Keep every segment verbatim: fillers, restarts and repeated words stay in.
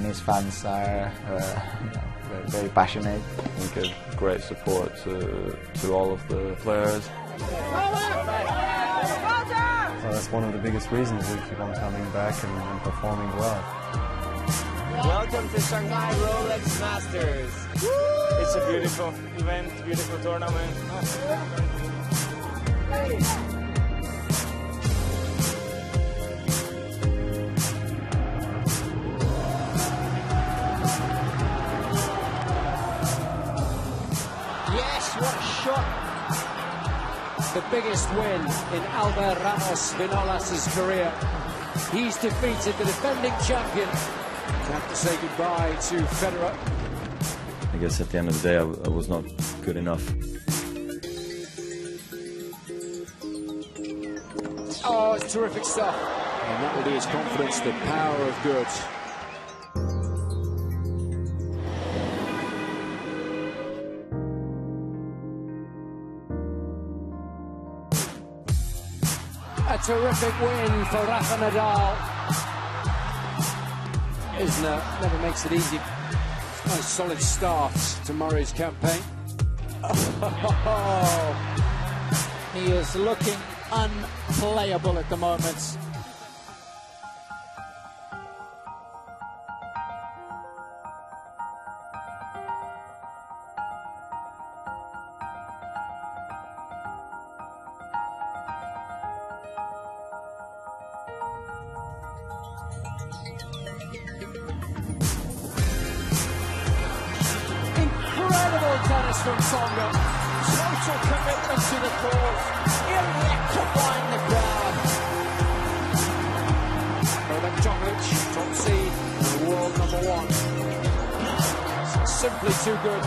tennis fans are uh, very, very passionate. We give great support to, to all of the players. Well, that's one of the biggest reasons we keep on coming back and, and performing well. Welcome to Shanghai Rolex Masters. Woo! It's a beautiful event, beautiful tournament. Hey. The biggest win in Albert Ramos Vinolas' career. He's defeated the defending champion. We have to say goodbye to Federer. I guess at the end of the day, I, I was not good enough. Oh, it's terrific stuff. And that will be his confidence, the power of good. A terrific win for Rafa Nadal. Isner never makes it easy. Nice solid start to Murray's campaign. Oh, he is looking unplayable at the moment. Tennis from Tsonga, total commitment to the cause, electrifying the crowd. Novak Djokovic, top seed, the world number one. Simply too good.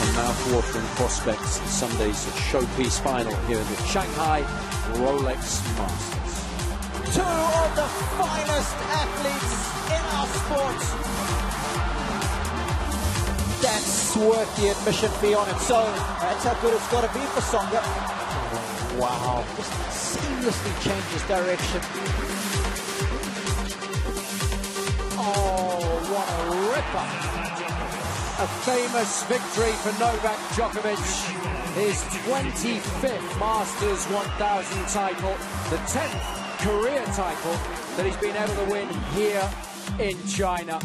And now watering prospects, Sunday's showpiece final here in the Shanghai Rolex Masters. Two of the finest athletes in our sport. That's worth the admission fee on its own. That's how good it's got to be for Tsonga. Wow. Just seamlessly changes direction. Oh, what a ripper. A famous victory for Novak Djokovic. His twenty-fifth Masters one thousand title. The tenth career title that he's been able to win here in China.